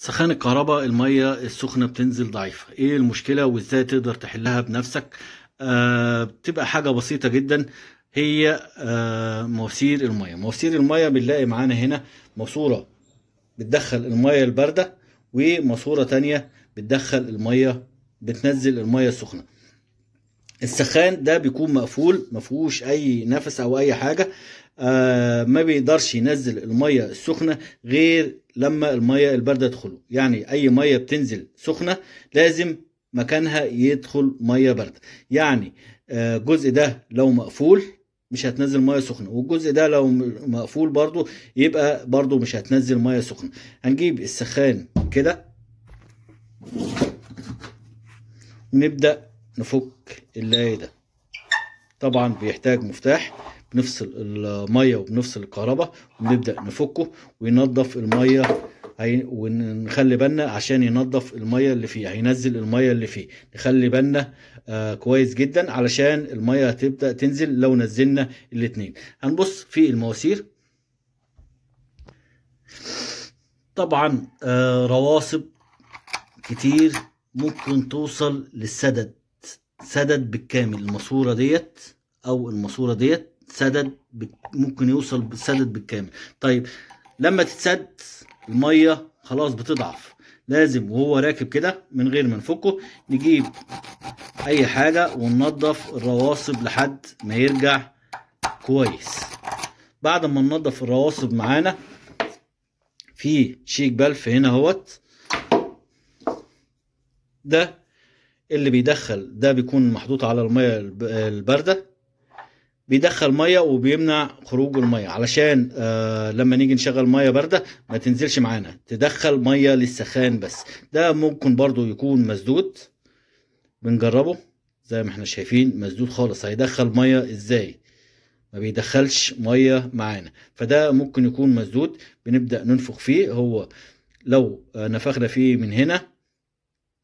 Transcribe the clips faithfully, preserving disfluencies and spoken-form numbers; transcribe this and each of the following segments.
سخان الكهرباء الميه السخنه بتنزل ضعيفه، ايه المشكله وازاي تقدر تحلها بنفسك؟ آه بتبقى حاجه بسيطه جدا، هي آه مواسير الميه. مواسير الميه بنلاقي معانا هنا ماسوره بتدخل الميه البارده، وماسوره ثانيه بتدخل الميه بتنزل الميه السخنه. السخان ده بيكون مقفول ما فيهوش اي نفس او اي حاجه، آه ما بيقدرش ينزل الميه السخنه غير لما الميه البارده تدخله. يعني اي ميه بتنزل سخنه لازم مكانها يدخل ميه بارده. يعني آه الجزء ده لو مقفول مش هتنزل ميه سخنه، والجزء ده لو مقفول برضو يبقى برضو مش هتنزل ميه سخنه. هنجيب السخان كده ونبدا نفك اللاي ده. طبعا بيحتاج مفتاح، بنفصل الميه وبنفصل الكهرباء ونبدا نفكه وينظف الميه، ونخلي بالنا عشان ينظف الميه اللي فيه، هينزل الميه اللي فيه، نخلي بالنا آه كويس جدا علشان الميه هتبدا تنزل. لو نزلنا الاتنين هنبص في المواسير، طبعا آه رواسب كتير ممكن توصل للسدد، سدد بالكامل. الماسوره ديت او الماسوره ديت سدد بك... ممكن يوصل بالسدد بالكامل. طيب لما تتسد الميه خلاص بتضعف، لازم وهو راكب كده من غير ما نفكه نجيب اي حاجه وننضف الرواسب لحد ما يرجع كويس. بعد ما ننضف الرواسب معانا في شيك بلف هنا اهوت، ده اللي بيدخل، ده بيكون محطوط على الميه البارده، بيدخل ميه وبيمنع خروج الميه علشان آه لما نيجي نشغل ميه بارده ما تنزلش معانا، تدخل ميه للسخان بس. ده ممكن برضو يكون مسدود، بنجربه زي ما احنا شايفين مسدود خالص، هيدخل ميه ازاي؟ ما بيدخلش ميه معانا، فده ممكن يكون مسدود. بنبدأ ننفخ فيه، هو لو نفخنا فيه من هنا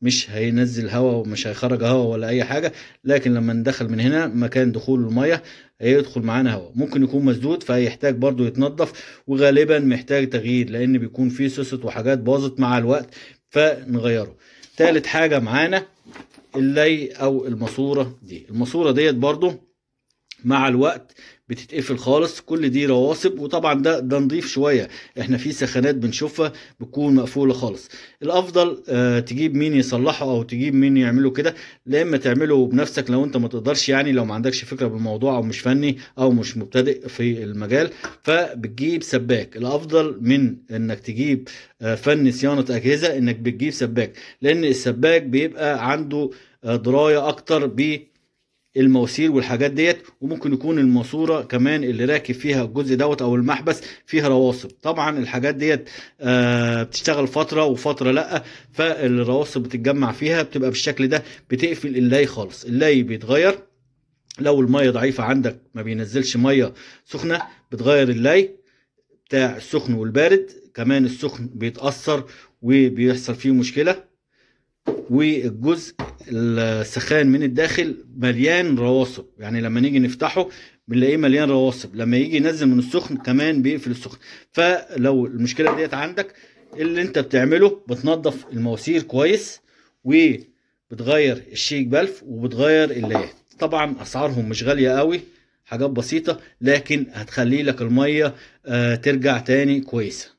مش هينزل هواء ومش هيخرج هواء ولا اي حاجه، لكن لما ندخل من هنا مكان دخول الميه هيدخل معانا هواء، ممكن يكون مسدود فهيحتاج برضو يتنظف، وغالبا محتاج تغيير لان بيكون فيه سوست وحاجات باظت مع الوقت فنغيره. ثالث حاجه معانا اللي او الماسوره دي، الماسوره ديت برضو مع الوقت بتتقفل خالص، كل دي رواسب. وطبعا ده ده نضيف شويه، احنا في سخانات بنشوفها بتكون مقفوله خالص. الافضل آه تجيب مين يصلحه او تجيب مين يعمله كده، لا اما تعمله بنفسك لو انت ما تقدرش، يعني لو ما عندكش فكره بالموضوع او مش فني او مش مبتدئ في المجال، فبتجيب سباك. الافضل من انك تجيب آه فني صيانه اجهزه انك بتجيب سباك، لان السباك بيبقى عنده آه درايه اكتر ب المواسير والحاجات ديت، وممكن يكون الماسوره كمان اللي راكب فيها الجزء دوت او المحبس فيها رواسب. طبعا الحاجات ديت آه بتشتغل فتره وفتره لا، فالرواسب بتتجمع فيها بتبقى بالشكل ده، بتقفل اللاي خالص. اللاي بيتغير لو الميه ضعيفه عندك ما بينزلش ميه سخنه، بتغير اللاي بتاع السخن والبارد، كمان السخن بيتاثر وبيحصل فيه مشكله، والجزء السخان من الداخل مليان رواسب، يعني لما نيجي نفتحه بنلاقيه مليان رواسب، لما يجي ينزل من السخن كمان بيقفل السخن. فلو المشكله ديت عندك اللي انت بتعمله بتنظف المواسير كويس، وبتغير الشيك بلف، وبتغير اللايات. طبعا اسعارهم مش غاليه قوي، حاجات بسيطه، لكن هتخلي لك الميه آه ترجع تاني كويسه.